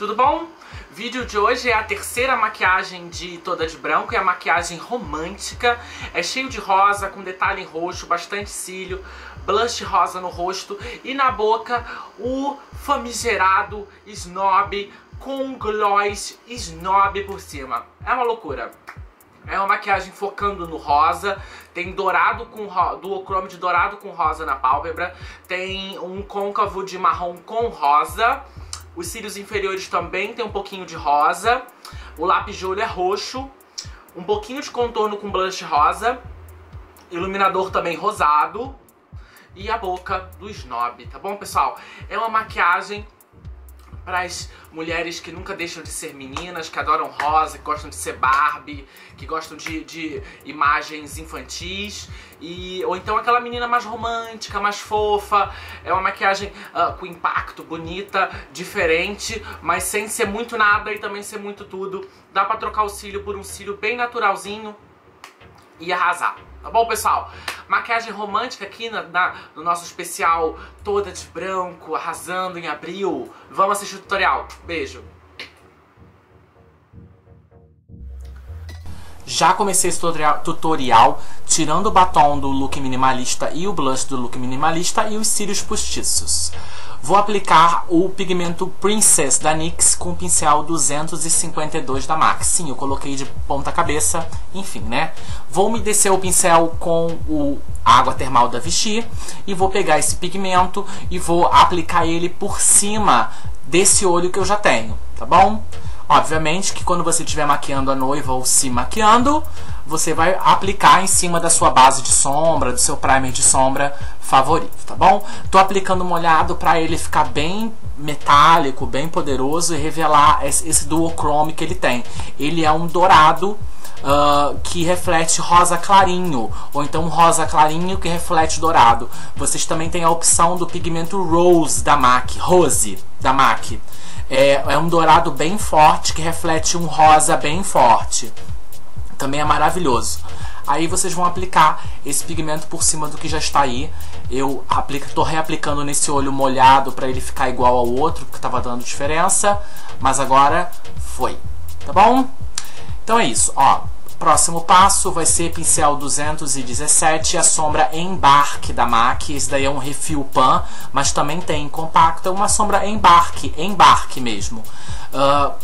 Tudo bom? O vídeo de hoje é a terceira maquiagem de Toda de Branco, é a maquiagem romântica, é cheio de rosa, com detalhe em roxo, bastante cílio, blush rosa no rosto e na boca o famigerado Snob com gloss Snob por cima. É uma loucura. É uma maquiagem focando no rosa, tem dourado com duocrome de dourado com rosa na pálpebra, tem um côncavo de marrom com rosa, os cílios inferiores também tem um pouquinho de rosa, o lápis de olho é roxo, um pouquinho de contorno com blush rosa, iluminador também rosado e a boca do Snob, tá bom, pessoal? É uma maquiagem para as mulheres que nunca deixam de ser meninas, que adoram rosa, que gostam de ser Barbie, que gostam de imagens infantis, e, ou então aquela menina mais romântica, mais fofa. É uma maquiagem com impacto, bonita, diferente, mas sem ser muito nada e também ser muito tudo. Dá pra trocar o cílio por um cílio bem naturalzinho e arrasar. Tá bom, pessoal? Maquiagem romântica aqui no nosso especial Toda de Branco, arrasando em abril. Vamos assistir o tutorial. Beijo! Já comecei esse tutorial tirando o batom do look minimalista e o blush do look minimalista e os cílios postiços. Vou aplicar o pigmento Princess da NYX com o pincel 252 da MAC. Sim, eu coloquei de ponta cabeça, enfim, né? Vou umedecer o pincel com a água termal da Vichy e vou pegar esse pigmento e vou aplicar ele por cima desse olho que eu já tenho, tá bom? Obviamente que quando você estiver maquiando a noiva ou se maquiando, você vai aplicar em cima da sua base de sombra, do seu primer de sombra favorito, tá bom? Tô aplicando molhado pra ele ficar bem metálico, bem poderoso e revelar esse duochrome que ele tem. Ele é um dourado que reflete rosa clarinho, ou então rosa clarinho que reflete dourado. Vocês também têm a opção do pigmento Rose da MAC, É um dourado bem forte que reflete um rosa bem forte. Também é maravilhoso. Aí vocês vão aplicar esse pigmento por cima do que já está aí. Eu tô reaplicando nesse olho molhado para ele ficar igual ao outro, porque estava dando diferença. Mas agora foi, tá bom? Então é isso, ó. Próximo passo vai ser pincel 217, a sombra Embark da MAC. Esse daí é um refil pan, mas também tem compacta, uma sombra Embark mesmo.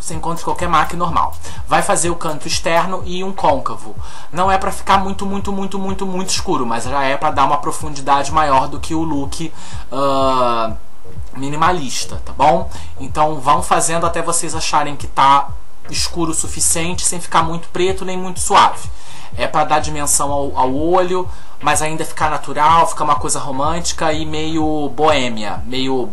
Você encontra em qualquer MAC normal. Vai fazer o canto externo e um côncavo. Não é pra ficar muito escuro, mas já é pra dar uma profundidade maior do que o look minimalista, tá bom? Então vão fazendo até vocês acharem que tá escuro o suficiente, sem ficar muito preto nem muito suave. É para dar dimensão ao olho, mas ainda ficar natural, ficar uma coisa romântica e meio boêmia, meio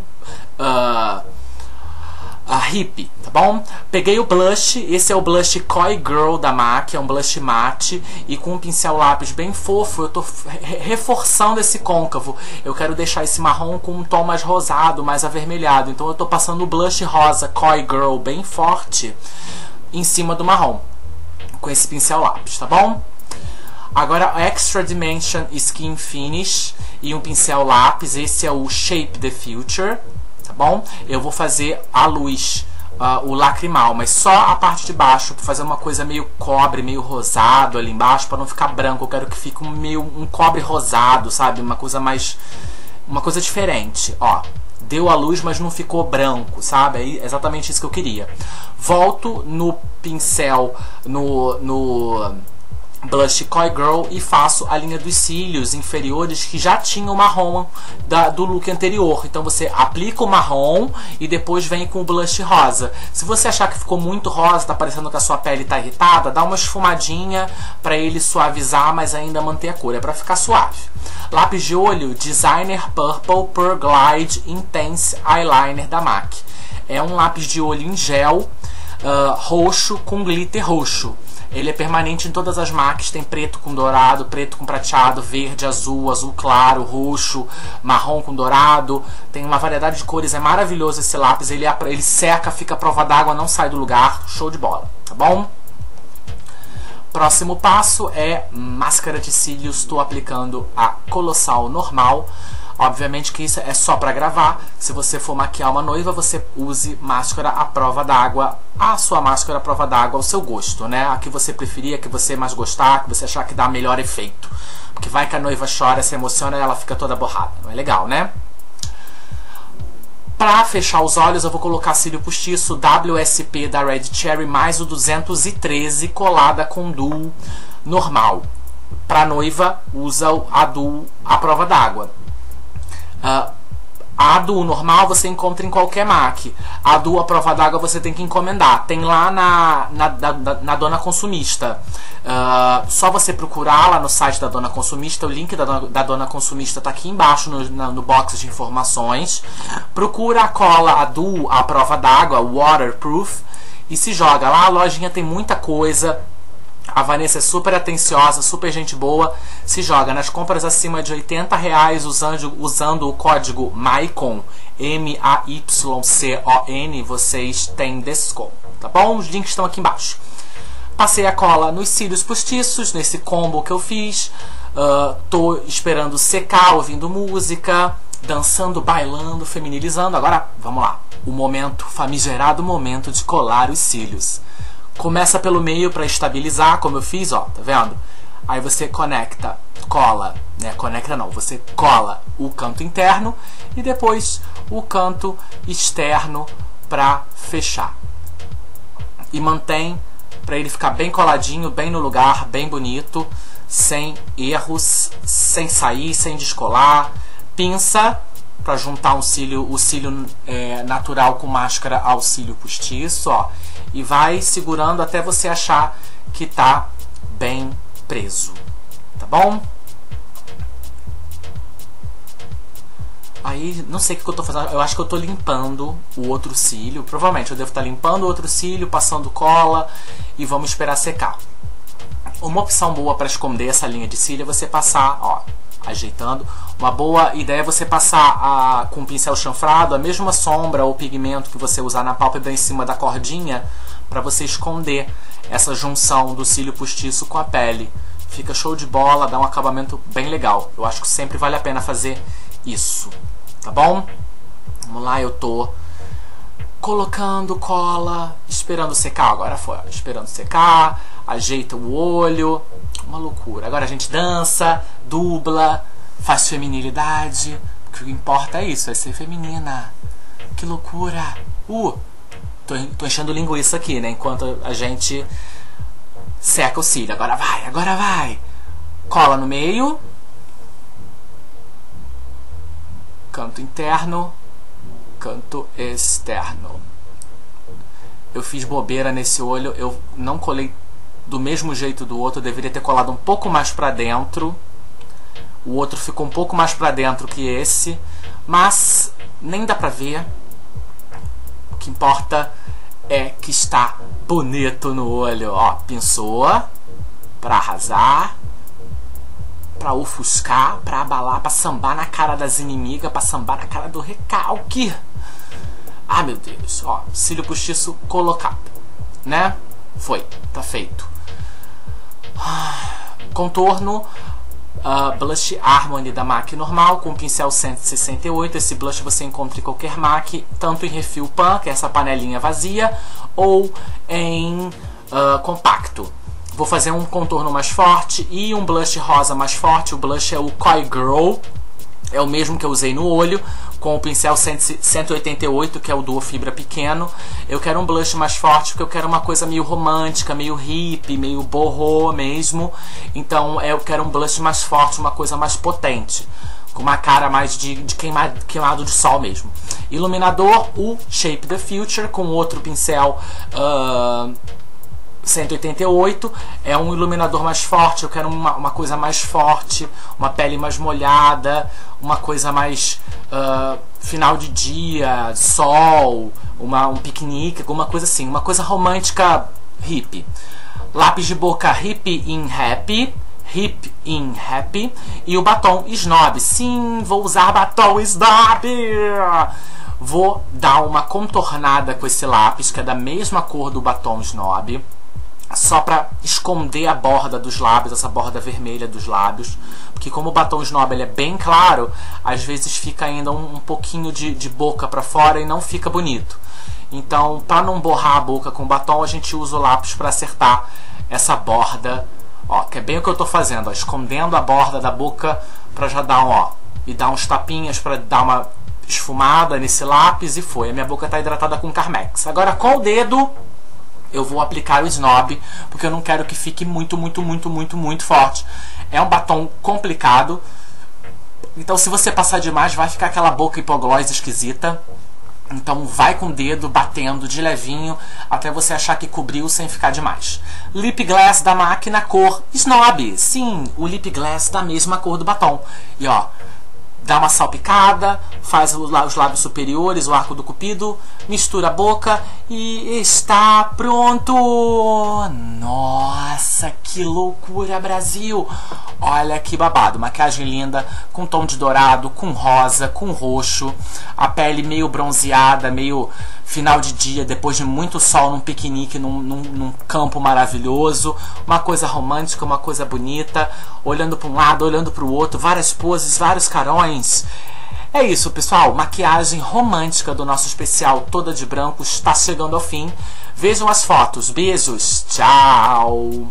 hippie, tá bom? Peguei o blush, esse é o blush Koi Girl da MAC, é um blush mate, e com um pincel lápis bem fofo eu tô reforçando esse côncavo. Eu quero deixar esse marrom com um tom mais rosado, mais avermelhado, então eu tô passando o blush rosa Koi Girl bem forte em cima do marrom com esse pincel lápis, tá bom? Agora Extra Dimension Skin Finish e um pincel lápis, esse é o Shape the Future, tá bom? Eu vou fazer a luz, o lacrimal, mas só a parte de baixo, para fazer uma coisa meio cobre, meio rosado ali embaixo, para não ficar branco. Eu quero que fique um cobre rosado, sabe? Uma coisa mais, uma coisa diferente, ó. Deu a luz, mas não ficou branco, sabe? É exatamente isso que eu queria. Volto no pincel, no blush Koi Girl e faço a linha dos cílios inferiores que já tinha o marrom do look anterior. Então você aplica o marrom e depois vem com o blush rosa. Se você achar que ficou muito rosa, tá parecendo que a sua pele tá irritada, dá uma esfumadinha pra ele suavizar, mas ainda manter a cor, é pra ficar suave. Lápis de olho Designer Purple Pro Glide Intense Eyeliner da MAC. É um lápis de olho em gel roxo com glitter roxo. Ele é permanente em todas as MACs, tem preto com dourado, preto com prateado, verde, azul, azul claro, roxo, marrom com dourado. Tem uma variedade de cores, é maravilhoso esse lápis, ele seca, fica à prova d'água, não sai do lugar, show de bola, tá bom? Próximo passo é máscara de cílios, estou aplicando a Colossal Normal. Obviamente que isso é só pra gravar. Se você for maquiar uma noiva, você use máscara à prova d'água, a sua máscara à prova d'água, ao seu gosto, né? A que você preferir, a que você mais gostar, a que você achar que dá melhor efeito. Porque vai que a noiva chora, se emociona e ela fica toda borrada. Não é legal, né? Pra fechar os olhos, eu vou colocar cílio postiço WSP da Red Cherry mais o 213 colada com Duo normal. Pra noiva, usa a Duo à prova d'água. A Duo normal você encontra em qualquer MAC. A Duo à prova d'água você tem que encomendar. Tem lá na Dona Consumista. Só você procurar lá no site da Dona Consumista. O link da Dona Consumista tá aqui embaixo no box de informações. Procura a cola a Duo à prova d'água, waterproof, e se joga lá. A lojinha tem muita coisa. A Vanessa é super atenciosa, super gente boa. Se joga nas compras acima de R$80 usando o código MAYCON, M-A-Y-C-O-N, vocês têm desconto, tá bom? Os links estão aqui embaixo. Passei a cola nos cílios postiços, nesse combo que eu fiz. Tô esperando secar, ouvindo música, dançando, bailando, feminilizando. Agora, vamos lá. O momento, famigerado momento de colar os cílios. Começa pelo meio para estabilizar, como eu fiz, ó, tá vendo? Aí você conecta, cola, né? Conecta não, você cola o canto interno e depois o canto externo para fechar. E mantém para ele ficar bem coladinho, bem no lugar, bem bonito, sem erros, sem sair, sem descolar. Pinça para juntar o cílio natural com máscara ao cílio postiço, ó. E vai segurando até você achar que tá bem preso, tá bom? Aí, não sei o que eu tô fazendo, eu acho que eu tô limpando o outro cílio. Provavelmente eu devo estar limpando o outro cílio, passando cola e vamos esperar secar. Uma opção boa para esconder essa linha de cílio é você passar, ó, ajeitando. Uma boa ideia é você passar com o pincel chanfrado a mesma sombra ou pigmento que você usar na pálpebra em cima da cordinha para você esconder essa junção do cílio postiço com a pele. Fica show de bola, dá um acabamento bem legal. Eu acho que sempre vale a pena fazer isso, tá bom? Vamos lá, eu tô colocando cola, esperando secar. Agora foi, esperando secar, ajeita o olho, uma loucura. Agora a gente dança, dubla, faz feminilidade, o que importa é isso, é ser feminina. Que loucura! Tô enchendo linguiça aqui, né? Enquanto a gente seca o cílio. Agora vai, agora vai! Cola no meio. Canto interno. Canto externo. Eu fiz bobeira nesse olho, eu não colei do mesmo jeito do outro, eu deveria ter colado um pouco mais pra dentro. O outro ficou um pouco mais pra dentro que esse, mas nem dá pra ver. O que importa é que está bonito no olho. Ó, pinçou pra arrasar, pra ofuscar, pra abalar, pra sambar na cara das inimigas, pra sambar na cara do recalque. Ah, meu Deus, ó, cílio postiço colocado, né? Foi, tá feito. Contorno Blush Harmony da MAC normal com pincel 168. Esse blush você encontra em qualquer MAC, tanto em refil pan, que é essa panelinha vazia, ou em compacto. Vou fazer um contorno mais forte e um blush rosa mais forte. O blush é o Koi Girl, é o mesmo que eu usei no olho, com o pincel 188, que é o Duo Fibra pequeno. Eu quero um blush mais forte, porque eu quero uma coisa meio romântica, meio hippie, meio boho mesmo. Então eu quero um blush mais forte, uma coisa mais potente, com uma cara mais de queimado de sol mesmo. Iluminador, o Shape the Future, com outro pincel 188, é um iluminador mais forte. Eu quero uma coisa mais forte, uma pele mais molhada, uma coisa mais final de dia, sol, um piquenique, alguma coisa assim, uma coisa romântica hippie. Lápis de boca Hip in Happy e o batom Snob. Sim, vou usar batom Snob! Vou dar uma contornada com esse lápis, que é da mesma cor do batom Snob. só pra esconder a borda dos lábios, essa borda vermelha dos lábios. Porque como o batom Snob ele é bem claro, às vezes fica ainda um pouquinho de boca pra fora e não fica bonito. Então, pra não borrar a boca com o batom, a gente usa o lápis pra acertar essa borda. Ó, que é bem o que eu tô fazendo, ó, escondendo a borda da boca pra já dar um, ó, e dar uns tapinhas pra dar uma esfumada nesse lápis e foi. A minha boca tá hidratada com Carmex. Agora com o dedo eu vou aplicar o Snob, porque eu não quero que fique muito forte. É um batom complicado, então se você passar demais vai ficar aquela boca hipoglós esquisita. Então vai com o dedo batendo de levinho até você achar que cobriu sem ficar demais. Lip Glass da MAC na cor Snob. Sim, o Lip Glass da mesma cor do batom. E ó, dá uma salpicada, faz os lábios superiores, o arco do cupido, mistura a boca e está pronto! Nossa, que loucura, Brasil! Olha que babado! Maquiagem linda, com tom de dourado, com rosa, com roxo, a pele meio bronzeada, meio final de dia, depois de muito sol, num piquenique, num campo maravilhoso, uma coisa romântica, uma coisa bonita, olhando para um lado, olhando para o outro, várias poses, vários carões. É isso, pessoal, maquiagem romântica do nosso especial Toda de Branco está chegando ao fim. Vejam as fotos, beijos, tchau!